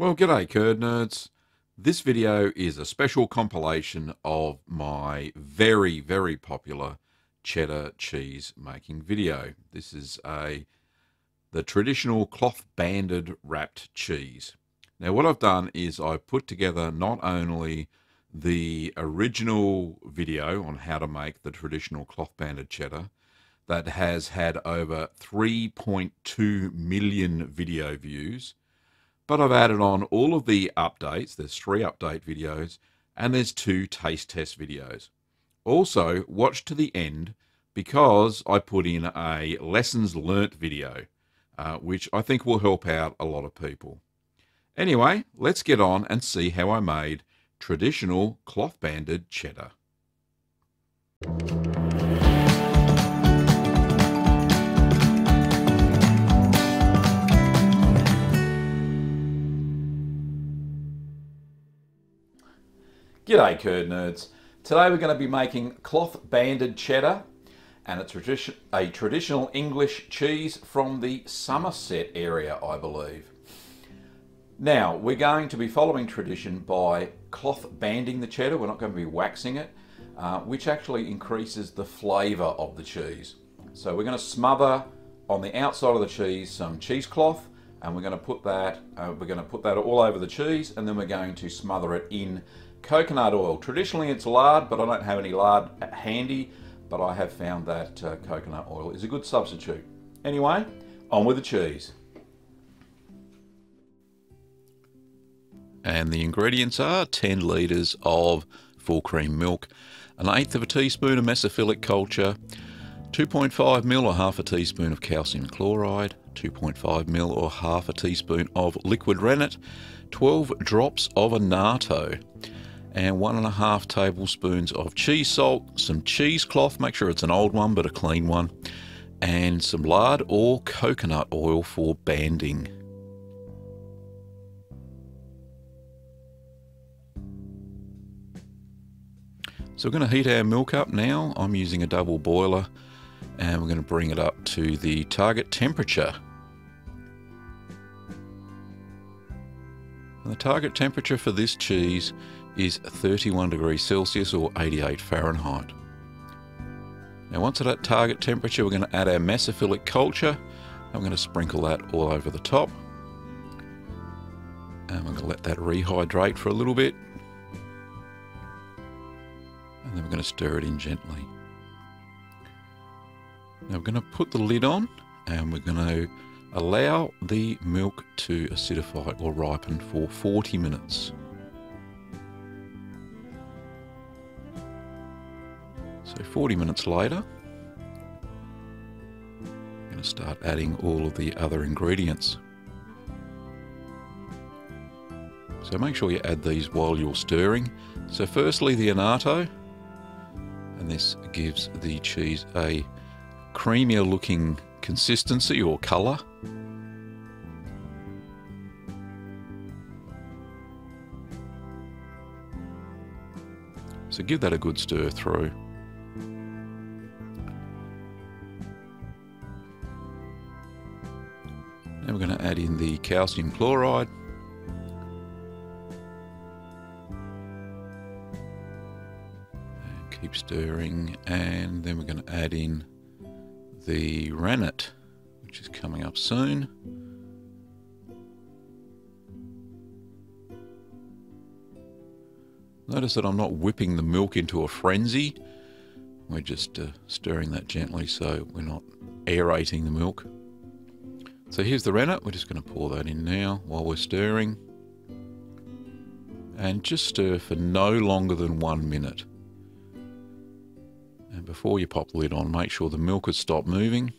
Well, g'day curd nerds. This video is a special compilation of my very, very popular cheddar cheese making video. This is the traditional cloth banded wrapped cheese. Now what I've done is I put together not only the original video on how to make the traditional cloth banded cheddar that has had over 3.2 million video views, but I've added on all of the updates. There's 3 update videos and there's 2 taste test videos. Also, watch to the end because I put in a lessons learnt video, which I think will help out a lot of people. Anyway, let's get on and see how I made traditional cloth banded cheddar. G'day curd nerds. Today we're going to be making cloth banded cheddar, and it's a traditional English cheese from the Somerset area, I believe. Now we're going to be following tradition by cloth banding the cheddar. We're not going to be waxing it, which actually increases the flavour of the cheese. So we're going to smother on the outside of the cheese some cheesecloth, and we're going to put that all over the cheese, and then we're going to smother it in coconut oil. Traditionally it's lard, but I don't have any lard handy, but I have found that coconut oil is a good substitute. Anyway, on with the cheese. And the ingredients are 10 litres of full cream milk, an 1/8 teaspoon of mesophilic culture, 2.5 ml or 1/2 teaspoon of calcium chloride, 2.5 ml or 1/2 teaspoon of liquid rennet, 12 drops of annatto, and 1.5 tablespoons of cheese salt, some cheesecloth, make sure it's an old one but a clean one, and some lard or coconut oil for banding. So we're going to heat our milk up now. I'm using a double boiler, and we're going to bring it up to the target temperature. And the target temperature for this cheese is 31 degrees Celsius or 88 Fahrenheit. Now once at that target temperature, we're going to add our mesophilic culture. I'm going to sprinkle that all over the top, and we're going to let that rehydrate for a little bit, and then we're going to stir it in gently. Now we're going to put the lid on, and we're going to allow the milk to acidify or ripen for 40 minutes. So 40 minutes later, I'm going to start adding all of the other ingredients. So make sure you add these while you're stirring. So firstly the annatto, and this gives the cheese a creamier looking consistency or colour. So give that a good stir through. Now we're going to add in the calcium chloride. Keep stirring, and then we're going to add in the rennet, which is coming up soon. Notice that I'm not whipping the milk into a frenzy. We're just stirring that gently, so we're not aerating the milk. So here's the rennet. We're just going to pour that in now while we're stirring, and just stir for no longer than 1 minute. And before you pop the lid on, make sure the milk has stopped moving.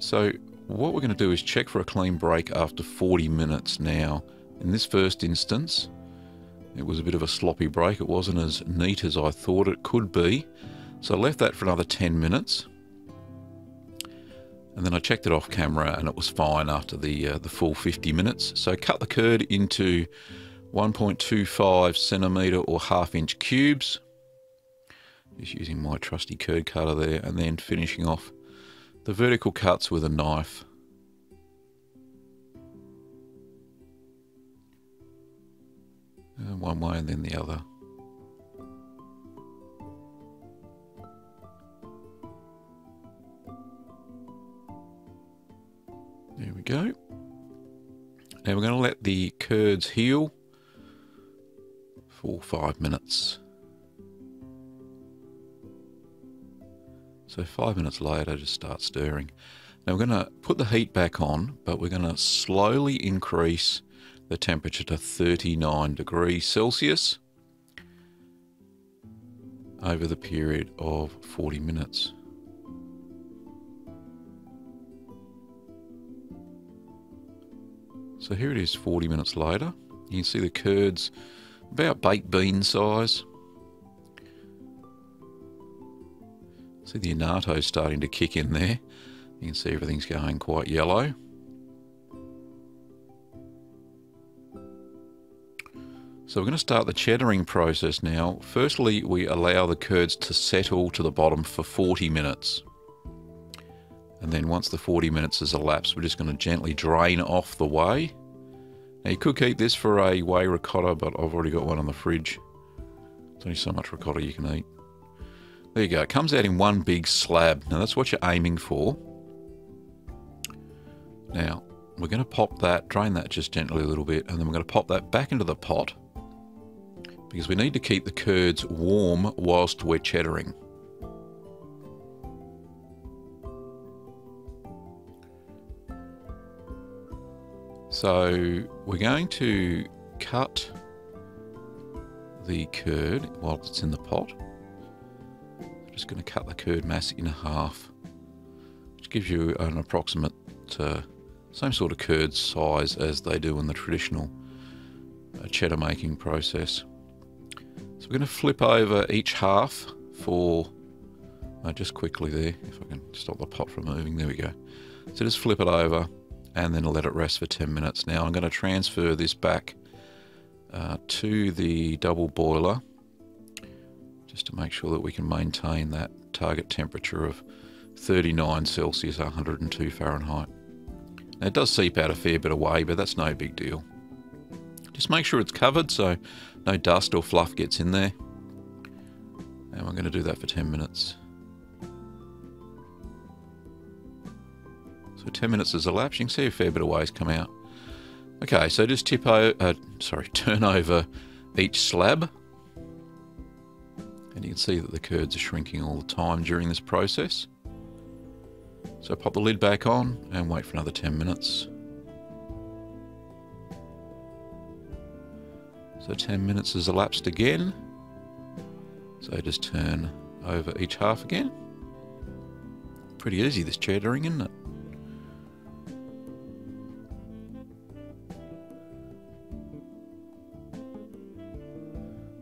So what we're going to do is check for a clean break after 40 minutes now. In this first instance, it was a bit of a sloppy break. It wasn't as neat as I thought it could be. So I left that for another 10 minutes. And then I checked it off camera, and it was fine after the full 50 minutes. So cut the curd into 1.25 centimetre or 1/2 inch cubes. Just using my trusty curd cutter there, and then finishing off the vertical cuts with a knife. And one way and then the other. There we go. Now we're going to let the curds heal for 5 minutes. So 5 minutes later, just start stirring. Now we're going to put the heat back on, but we're going to slowly increase the temperature to 39 degrees Celsius over the period of 40 minutes. So here it is 40 minutes later. You can see the curds about baked bean size. See the annatto starting to kick in there. You can see everything's going quite yellow. So we're going to start the cheddaring process now. Firstly, we allow the curds to settle to the bottom for 40 minutes. And then once the 40 minutes has elapsed, we're just going to gently drain off the whey. Now you could keep this for a whey ricotta, but I've already got one on the fridge. There's only so much ricotta you can eat. There you go, it comes out in one big slab. Now that's what you're aiming for. Now we're going to pop that, drain that just gently a little bit, and then we're going to pop that back into the pot because we need to keep the curds warm whilst we're cheddaring. So we're going to cut the curd while it's in the pot. I'm just going to cut the curd mass in half, which gives you an approximate same sort of curd size as they do in the traditional cheddar making process. So we're going to flip over each half for, just quickly there, if I can stop the pot from moving, there we go. So just flip it over and then let it rest for 10 minutes. Now I'm going to transfer this back to the double boiler just to make sure that we can maintain that target temperature of 39 Celsius, 102 Fahrenheit. Now it does seep out a fair bit of whey, but that's no big deal. Just make sure it's covered so no dust or fluff gets in there. And we're going to do that for 10 minutes. So 10 minutes has elapsed. You can see a fair bit of whey's come out. Okay, so just turn over each slab. And you can see that the curds are shrinking all the time during this process. So pop the lid back on and wait for another 10 minutes. So 10 minutes has elapsed again. So just turn over each half again. Pretty easy this cheddaring, isn't it?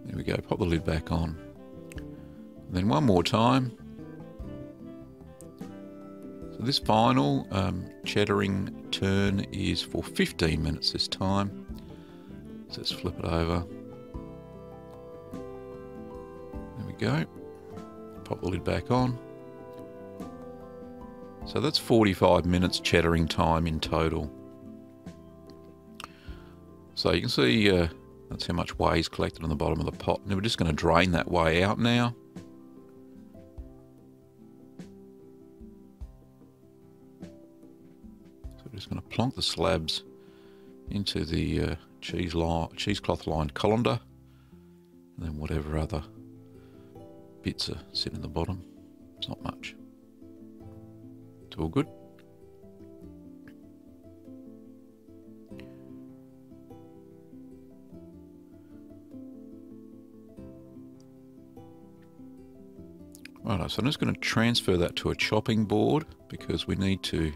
There we go, pop the lid back on. And then one more time. So this final cheddaring turn is for 15 minutes this time. So let's flip it over. There we go. Pop the lid back on. So that's 45 minutes cheddaring time in total. So you can see that's how much whey is collected on the bottom of the pot. Now we're just going to drain that whey out now. So we're just going to plonk the slabs into the cheesecloth lined colander, and then whatever other bits are sitting in the bottom. It's not much. It's all good. Right, so I'm just going to transfer that to a chopping board because we need to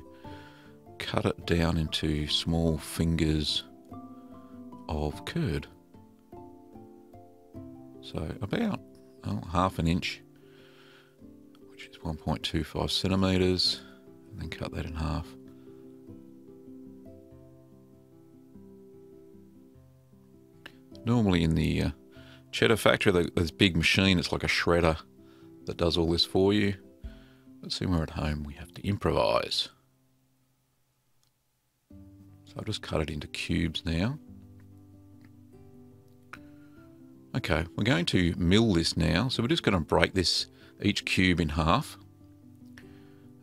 cut it down into small fingers of curd. So about half an inch, which is 1.25 centimeters, and then cut that in half. Normally in the cheddar factory, there's a big machine, it's like a shredder, that does all this for you. But somewhere at home we have to improvise. So I'll just cut it into cubes now. Okay, we're going to mill this now. So we're just going to break this, each cube, in half.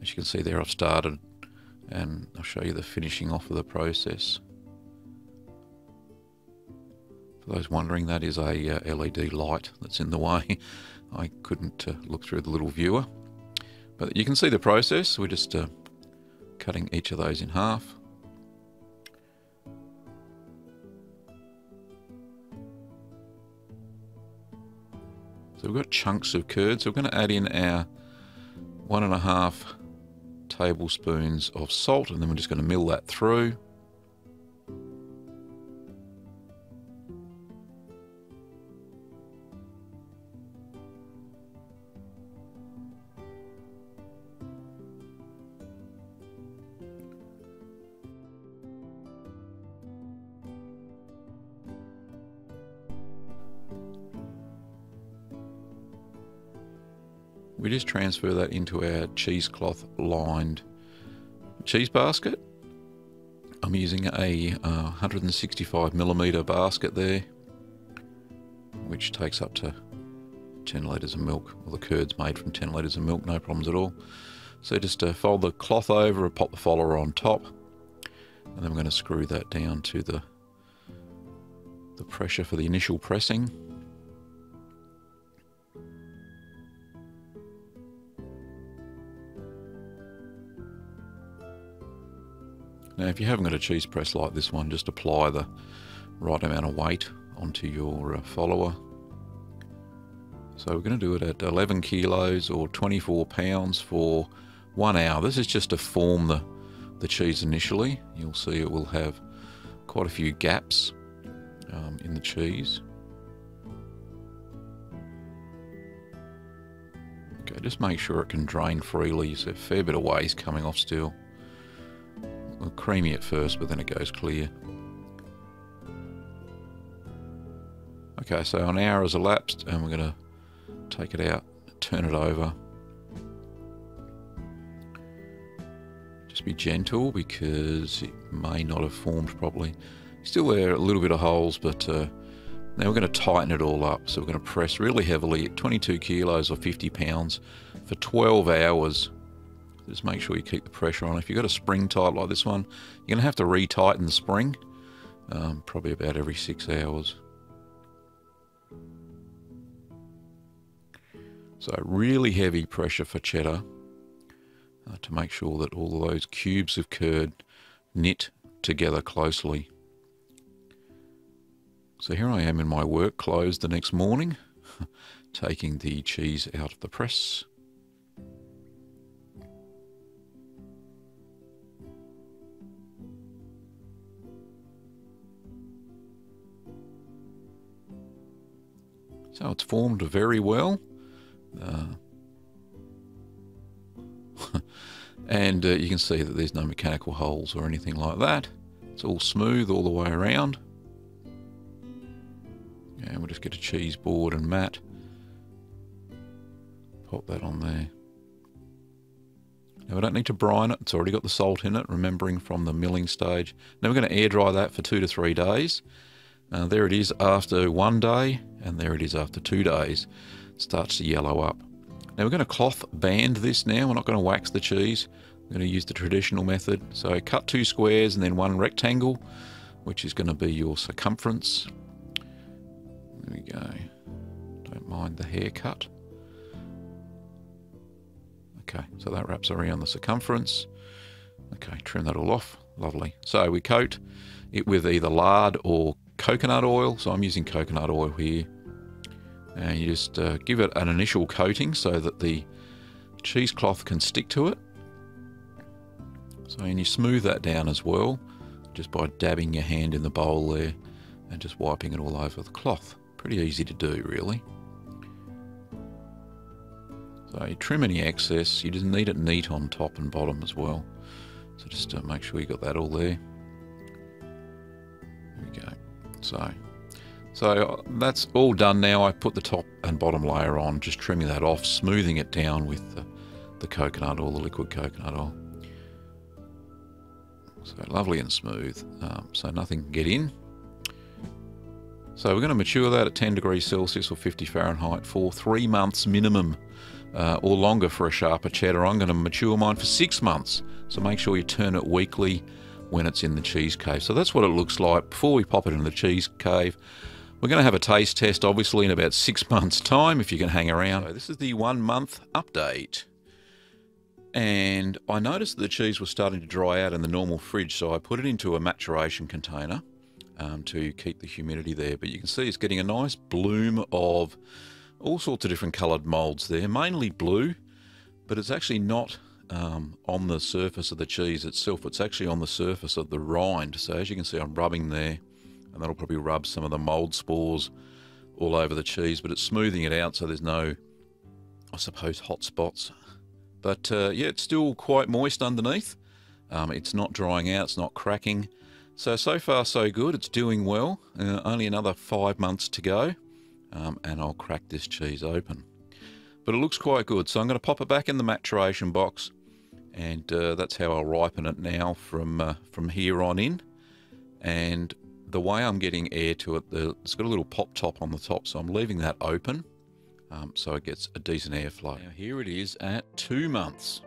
As you can see there, I've started, and I'll show you the finishing off of the process. For those wondering, that is a LED light that's in the way. I couldn't look through the little viewer. But you can see the process. We're just cutting each of those in half. So we've got chunks of curd. So we're going to add in our 1.5 tablespoons of salt, and then we're just going to mill that through. We just transfer that into our cheesecloth lined cheese basket. I'm using a 165mm basket there, which takes up to 10 litres of milk. Well, the curd's made from 10 litres of milk, no problems at all. So just fold the cloth over and pop the follower on top, and then we're going to screw that down to the pressure for the initial pressing. Now, if you haven't got a cheese press like this one, just apply the right amount of weight onto your follower. So we're going to do it at 11 kilos or 24 pounds for 1 hour. This is just to form the cheese initially. You'll see it will have quite a few gaps in the cheese. Okay, just make sure it can drain freely. So a fair bit of whey is coming off still. We'll creamy it first, but then it goes clear. Okay, so an hour has elapsed, and we're going to take it out, turn it over. Just be gentle, because it may not have formed properly. Still there, a little bit of holes, but now we're going to tighten it all up. So we're going to press really heavily at 22 kilos or 50 pounds for 12 hours. Just make sure you keep the pressure on. If you've got a spring type like this one, you're going to have to re-tighten the spring probably about every 6 hours. So really heavy pressure for cheddar to make sure that all of those cubes of curd knit together closely. So here I am in my work clothes the next morning, taking the cheese out of the press. So it's formed very well, and you can see that there's no mechanical holes or anything like that. It's all smooth all the way around. And we'll just get a cheese board and mat. Pop that on there. Now we don't need to brine it. It's already got the salt in it, remembering from the milling stage. Now we're going to air dry that for 2 to 3 days. There it is after 1 day, and there it is after 2 days. It starts to yellow up. Now we're going to cloth band this now. We're not going to wax the cheese. We're going to use the traditional method. So cut 2 squares and then 1 rectangle, which is going to be your circumference. There we go. Don't mind the haircut. Okay, so that wraps around the circumference. Okay, trim that all off. Lovely. So we coat it with either lard or coconut oil, so I'm using coconut oil here, and you just give it an initial coating so that the cheesecloth can stick to it. So, and you smooth that down as well, just by dabbing your hand in the bowl there and just wiping it all over the cloth. Pretty easy to do, really. So you trim any excess. You just need it neat on top and bottom as well, so just make sure you got that all there. There we go. So So that's all done now. I put the top and bottom layer on, just trimming that off, smoothing it down with the coconut oil, the liquid coconut oil. So lovely and smooth, so nothing can get in. So we're going to mature that at 10 degrees Celsius or 50 Fahrenheit for 3 months minimum, or longer for a sharper cheddar. I'm going to mature mine for 6 months, so make sure you turn it weekly when it's in the cheese cave. So that's what it looks like before we pop it in the cheese cave. We're going to have a taste test, obviously, in about 6 months' time, if you can hang around. So this is the 1 month update. And I noticed that the cheese was starting to dry out in the normal fridge, so I put it into a maturation container to keep the humidity there. But you can see it's getting a nice bloom of all sorts of different coloured moulds there, mainly blue, but it's actually not on the surface of the cheese itself. It's actually on the surface of the rind. So as you can see, I'm rubbing there, and that'll probably rub some of the mould spores all over the cheese, but it's smoothing it out so there's no, I suppose, hot spots. But yeah, it's still quite moist underneath. It's not drying out, it's not cracking. So far so good, it's doing well. Only another 5 months to go, and I'll crack this cheese open. But it looks quite good, so I'm gonna pop it back in the maturation box, and that's how I'll ripen it now from here on in. And the way I'm getting air to it, it's got a little pop top on the top, so I'm leaving that open. So it gets a decent airflow. Now here it is at 2 months.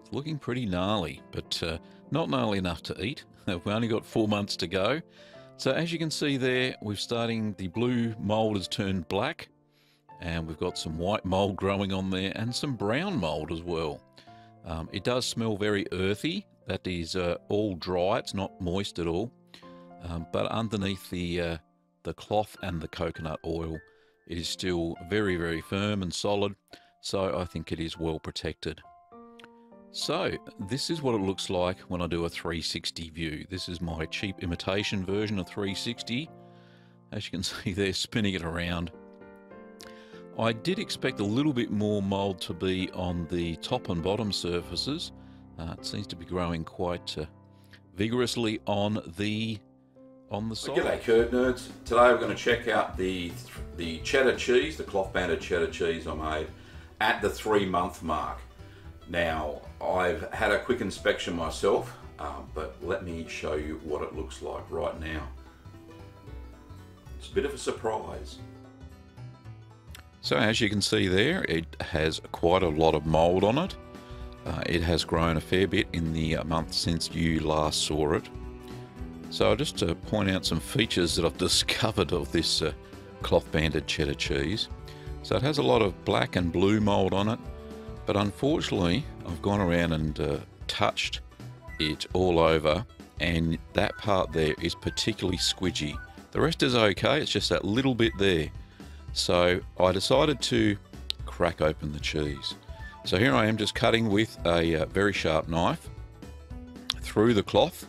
It's looking pretty gnarly, but not gnarly enough to eat. We've only got 4 months to go. So as you can see there, we're starting, the blue mould has turned black, and we've got some white mould growing on there and some brown mould as well. It does smell very earthy. That is all dry, it's not moist at all. But underneath the cloth and the coconut oil, it is still very, very firm and solid, so I think it is well protected. So this is what it looks like when I do a 360 view. This is my cheap imitation version of 360. As you can see, they're spinning it around. I did expect a little bit more mould to be on the top and bottom surfaces. It seems to be growing quite vigorously on the side. G'day curd nerds. Today we're going to check out the cheddar cheese, the cloth banded cheddar cheese I made at the 3 month mark. Now I've had a quick inspection myself, but let me show you what it looks like right now. It's a bit of a surprise. So as you can see there, it has quite a lot of mould on it. It has grown a fair bit in the month since you last saw it. So just to point out some features that I've discovered of this cloth banded cheddar cheese. So it has a lot of black and blue mould on it, but unfortunately I've gone around and touched it all over, and that part there is particularly squidgy. The rest is okay, it's just that little bit there. So I decided to crack open the cheese. So here I am just cutting with a very sharp knife through the cloth.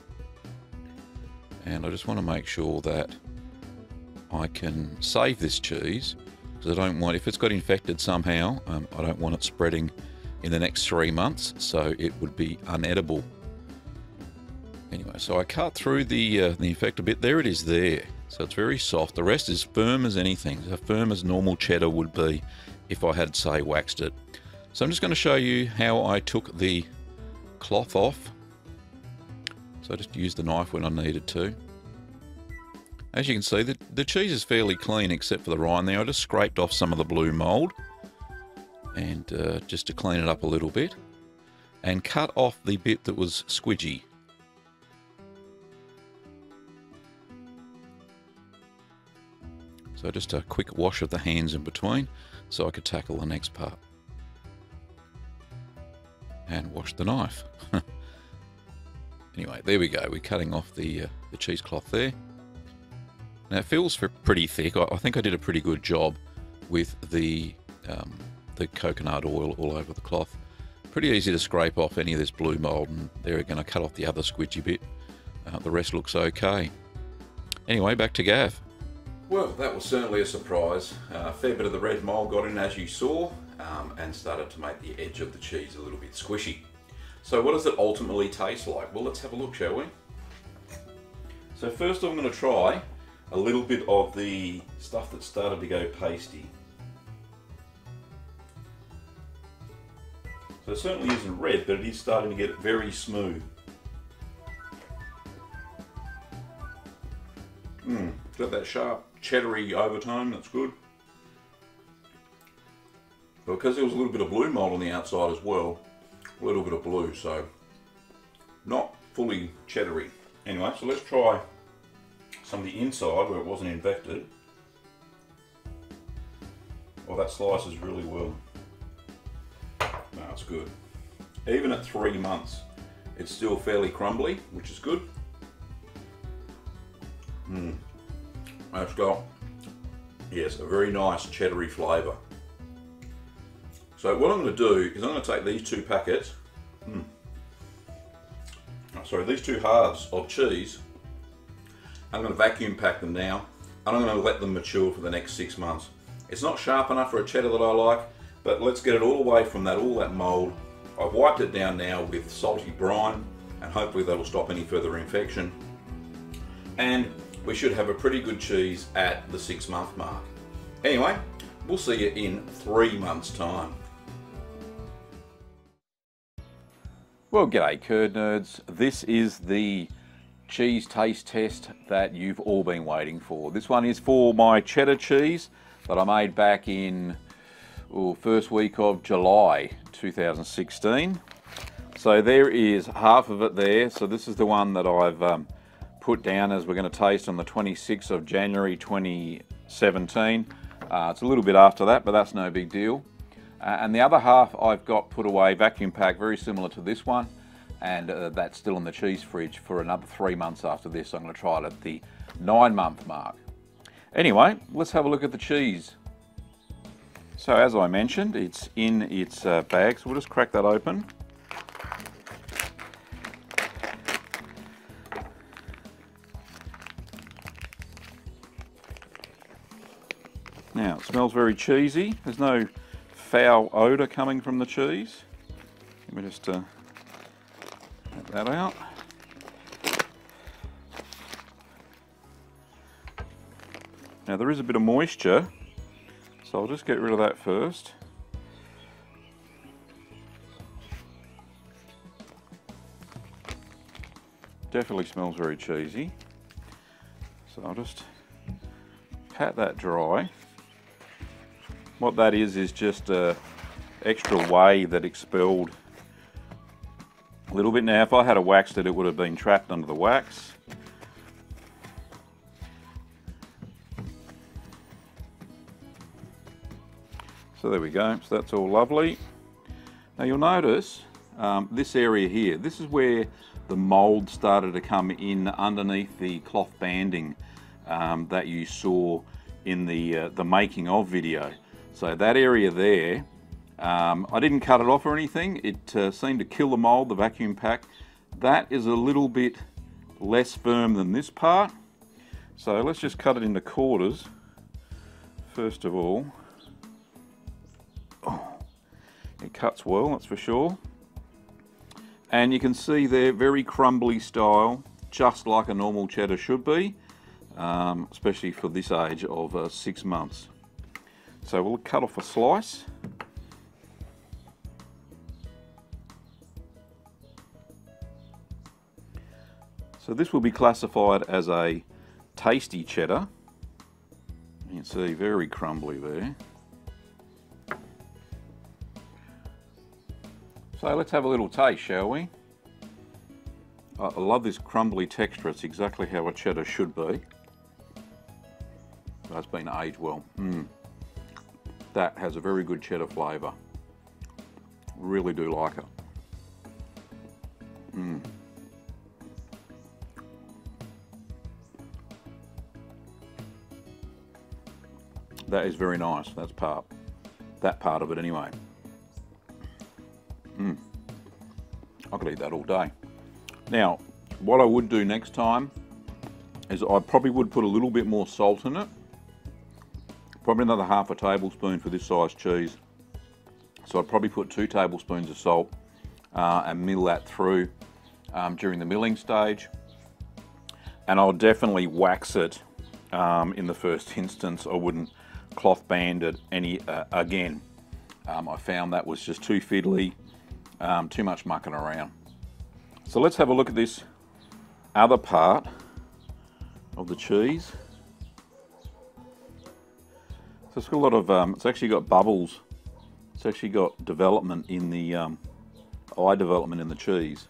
And I just want to make sure that I can save this cheese, because I don't want, if it's got infected somehow, I don't want it spreading in the next 3 months, so it would be unedible. Anyway, so I cut through the infected bit. There it is there. So it's very soft. The rest is firm as anything, so firm as normal cheddar would be if I had, say, waxed it. So I'm just going to show you how I took the cloth off. So I just used the knife when I needed to. As you can see, the cheese is fairly clean except for the rind there. I just scraped off some of the blue mould, and just to clean it up a little bit, and cut off the bit that was squidgy. So just a quick wash of the hands in between so I could tackle the next part. And wash the knife. Anyway, there we go. We're cutting off the cheesecloth there. Now it feels pretty thick. I think I did a pretty good job with the coconut oil all over the cloth. Pretty easy to scrape off any of this blue mould, and there again I cut off the other squidgy bit. The rest looks okay. Anyway, back to Gav. Well, that was certainly a surprise. A fair bit of the red mould got in, as you saw, and started to make the edge of the cheese a little bit squishy. So what does it ultimately taste like? Well, let's have a look, shall we? So first I'm going to try a little bit of the stuff that started to go pasty. So it certainly isn't red, but it is starting to get very smooth. It's got that sharp cheddary overtone, that's good. But because there was a little bit of blue mold on the outside as well, a little bit of blue, so not fully cheddary. Anyway, so let's try some of the inside where it wasn't infected. Oh, that slices really well. No, it's good. Even at 3 months, it's still fairly crumbly, which is good. It's got, yes, a very nice cheddary flavour. So what I'm going to do is I'm going to take these two packets, sorry, these two halves of cheese, I'm going to vacuum pack them now, and I'm going to let them mature for the next 6 months. It's not sharp enough for a cheddar that I like, but let's get it all away from that, all that mould. I've wiped it down now with salty brine, and hopefully that'll stop any further infection. And we should have a pretty good cheese at the 6 month mark. Anyway, we'll see you in 3 months' time. Well, g'day curd nerds, this is the cheese taste test that you've all been waiting for. This one is for my cheddar cheese that I made back in first week of July 2016. So there is half of it there. So this is the one that I've put down as we're going to taste on the 26th of January 2017. It's a little bit after that, but that's no big deal. And the other half I've got put away, vacuum packed, very similar to this one, and that's still in the cheese fridge for another 3 months after this. I'm going to try it at the 9 month mark. Anyway, let's have a look at the cheese. So as I mentioned, it's in its bag, so we'll just crack that open. Now, it smells very cheesy. There's no foul odour coming from the cheese. Let me just get that out. Now, there is a bit of moisture, so I'll just get rid of that first. Definitely smells very cheesy. So I'll just pat that dry. What that is just a extra whey that expelled a little bit. Now, if I had a waxed it, it would have been trapped under the wax. So there we go, so that's all lovely. Now you'll notice this area here, this is where the mould started to come in underneath the cloth banding that you saw in the making of video. So that area there, I didn't cut it off or anything. It seemed to kill the mold, the vacuum pack. That is a little bit less firm than this part. So let's just cut it into quarters, first of all. Oh, it cuts well, that's for sure. And you can see there, very crumbly style, just like a normal cheddar should be, especially for this age of 6 months. So we'll cut off a slice. So this will be classified as a tasty cheddar. You can see very crumbly there. So let's have a little taste, shall we? I love this crumbly texture. It's exactly how a cheddar should be. That's been aged well. That has a very good cheddar flavour. Really do like it. That is very nice. That's that part of it anyway. I could eat that all day. Now, what I would do next time is I probably would put a little bit more salt in it. Probably another half a tablespoon for this size cheese. So I'd probably put 2 tablespoons of salt and mill that through during the milling stage. And I'll definitely wax it in the first instance. I wouldn't cloth band it any again. I found that was just too fiddly, too much mucking around. So let's have a look at this other part of the cheese. So it's got a lot of, it's actually got bubbles. It's actually got development in the, eye development in the cheese.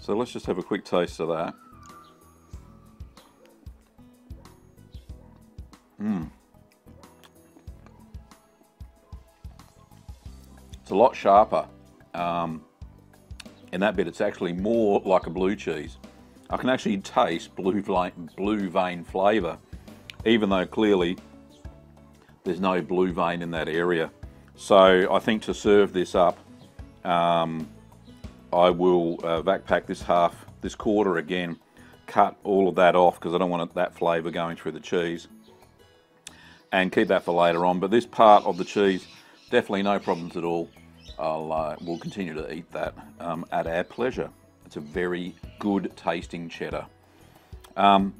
So let's just have a quick taste of that. Mmm. It's a lot sharper. In that bit, it's actually more like a blue cheese. I can actually taste blue vein flavour, even though clearly there's no blue vein in that area. So I think to serve this up, I will vac pack this quarter again, cut all of that off because I don't want that flavour going through the cheese, and keep that for later on. But this part of the cheese, definitely no problems at all. We'll continue to eat that at our pleasure. It's a very good tasting cheddar. I'm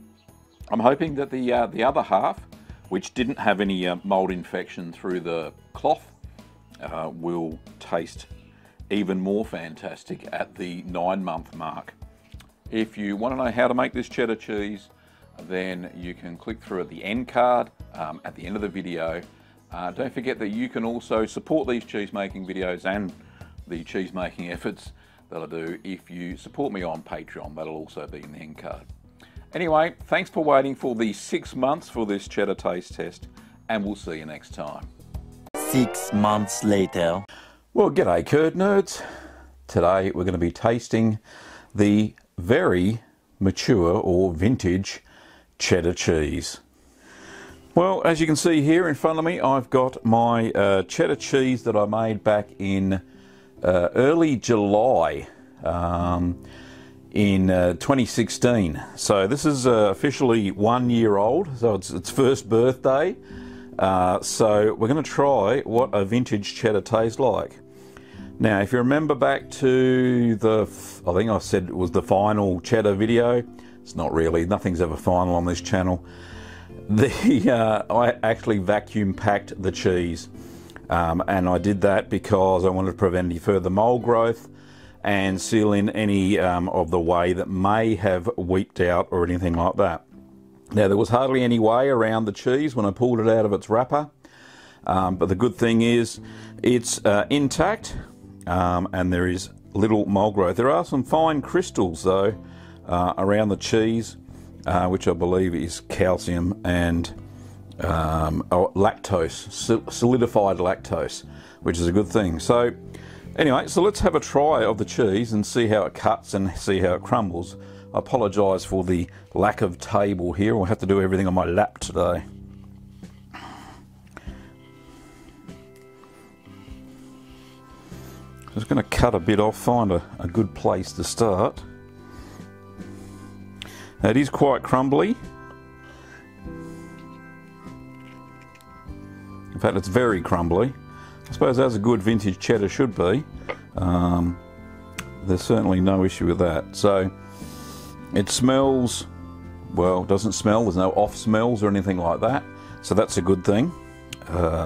hoping that the other half, which didn't have any mold infection through the cloth, will taste even more fantastic at the 9-month mark. If you want to know how to make this cheddar cheese, then you can click through at the end card at the end of the video. Don't forget that you can also support these cheese making videos and the cheese making efforts that I do if you support me on Patreon. That'll also be in the end card. Anyway, thanks for waiting for the 6 months for this cheddar taste test, and we'll see you next time. 6 months later. Well, g'day curd nerds. Today we're going to be tasting the very mature or vintage cheddar cheese. Well, as you can see here in front of me, I've got my cheddar cheese that I made back in early July in 2016. So this is officially 1 year old, so it's its first birthday. So we're going to try what a vintage cheddar tastes like. Now, if you remember back to the, I think I said it was the final cheddar video. It's not really, nothing's ever final on this channel. I actually vacuum packed the cheese, and I did that because I wanted to prevent any further mold growth and seal in any of the whey that may have weeped out or anything like that. Now, there was hardly any whey around the cheese when I pulled it out of its wrapper, but the good thing is it's intact, and there is little mold growth. There are some fine crystals though around the cheese, which I believe is calcium and lactose, solidified lactose, which is a good thing. So anyway, so let's have a try of the cheese and see how it cuts and see how it crumbles. I apologise for the lack of table here. I'll have to do everything on my lap today. I'm just going to cut a bit off, find a good place to start. Now, it is quite crumbly. In fact, it's very crumbly. I suppose as a good vintage cheddar should be. There's certainly no issue with that. So it smells, well, it doesn't smell. There's no off smells or anything like that. So that's a good thing.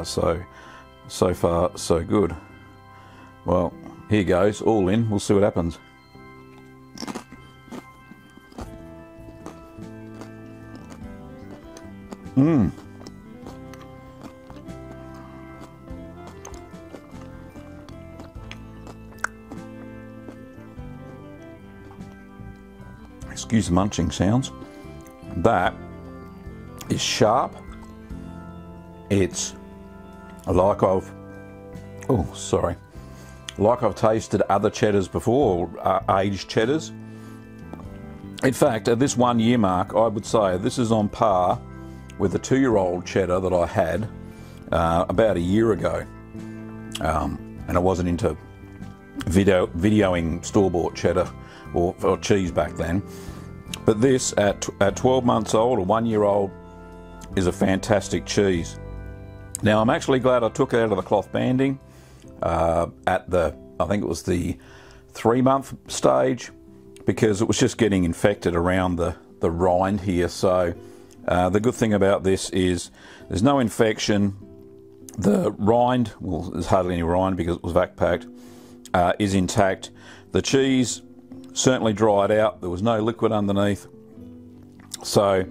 So far, so good. Well, here goes, all in. We'll see what happens. Mmm. Excuse the munching sounds. That is sharp. It's like I've tasted other cheddars before, aged cheddars. In fact, at this 1 year mark, I would say this is on par with a 2-year-old cheddar that I had about a year ago, and I wasn't into videoing store-bought cheddar or cheese back then. But this, at 12 months old or 1 year old, is a fantastic cheese. Now, I'm actually glad I took it out of the cloth banding at the, I think it was the 3-month stage, because it was just getting infected around the rind here. So The good thing about this is there's no infection. The rind, well, there's hardly any rind because it was vac packed, is intact. The cheese certainly dried out. There was no liquid underneath. So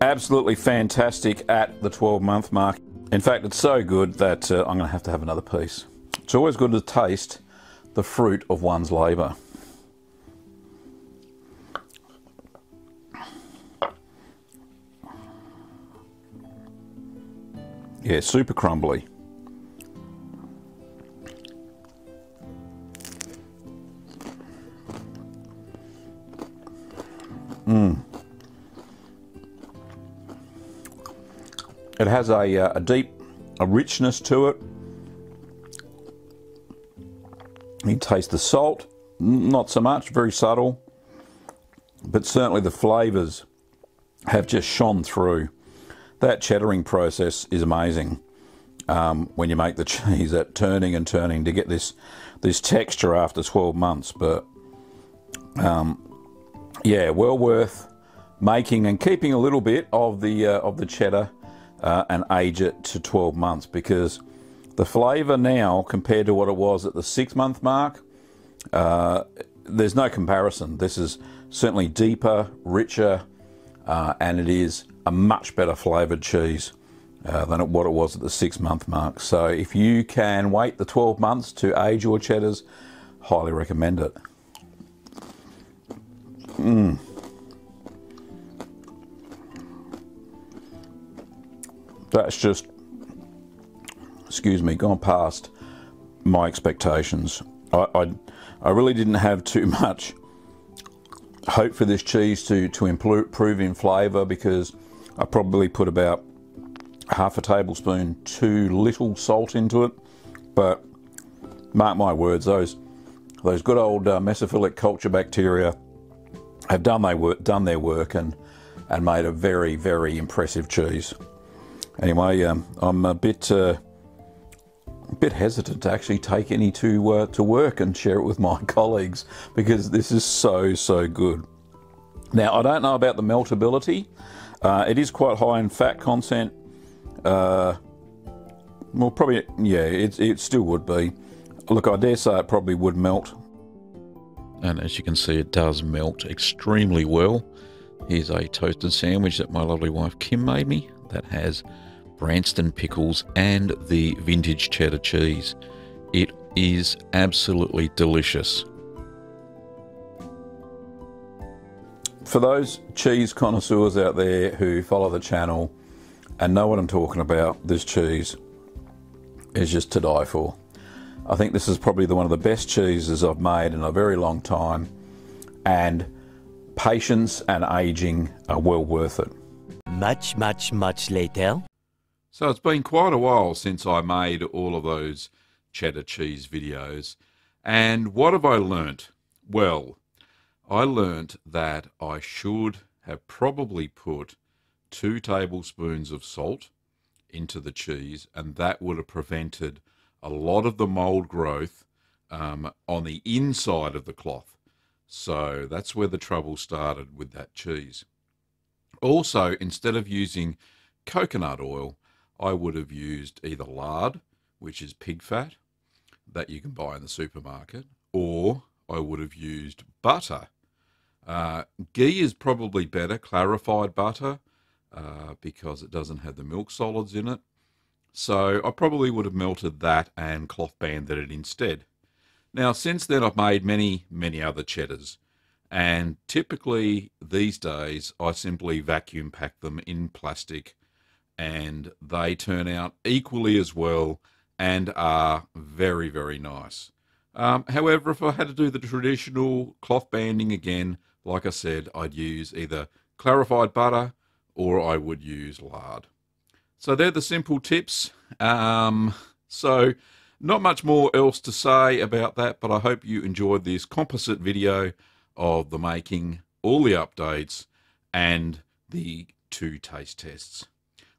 absolutely fantastic at the 12-month mark. In fact, it's so good that I'm going to have another piece. It's always good to taste the fruit of one's labour. Yeah, super crumbly. It has a deep, a richness to it. You taste the salt, not so much, very subtle, but certainly the flavours have just shone through. That cheddaring process is amazing when you make the cheese, that turning and turning to get this texture after 12 months. But yeah, well worth making and keeping a little bit of the cheddar and age it to 12 months because the flavour now compared to what it was at the 6-month mark, there's no comparison. This is certainly deeper, richer, and it is a much better flavoured cheese than what it was at the 6-month mark. So if you can wait the 12 months to age your cheddars, highly recommend it. That's just, excuse me, gone past my expectations. I really didn't have too much hope for this cheese to improve in flavour because I probably put about half a tablespoon too little salt into it, but mark my words, those good old mesophilic culture bacteria have done their work and made a very, very impressive cheese. Anyway, I'm a bit hesitant to actually take any to work and share it with my colleagues because this is so good. Now, I don't know about the meltability. It is quite high in fat content. Well, probably, yeah, it still would be. Look, I dare say it probably would melt. And as you can see, it does melt extremely well. Here's a toasted sandwich that my lovely wife Kim made me that has Branston pickles and the vintage cheddar cheese. It is absolutely delicious. For those cheese connoisseurs out there who follow the channel and know what I'm talking about, this cheese is just to die for. I think this is probably one of the best cheeses I've made in a very long time, and patience and aging are well worth it. Much later. So it's been quite a while since I made all of those cheddar cheese videos. And what have I learnt? Well, I learnt that I should have probably put 2 tablespoons of salt into the cheese, and that would have prevented a lot of the mould growth on the inside of the cloth. So that's where the trouble started with that cheese. Also, instead of using coconut oil, I would have used either lard, which is pig fat, that you can buy in the supermarket, or I would have used butter. Ghee is probably better, clarified butter, because it doesn't have the milk solids in it. So I probably would have melted that and cloth banded it instead. Now, since then, I've made many, many other cheddars. And typically, these days, I simply vacuum pack them in plastic, and they turn out equally as well and are very, very nice. However, if I had to do the traditional cloth banding again, like I said, I'd use either clarified butter or I would use lard. So they're the simple tips. So not much more else to say about that, but I hope you enjoyed this composite video of the making, all the updates, and the 2 taste tests.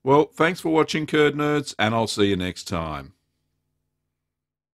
Well, thanks for watching, Curd Nerds, and I'll see you next time.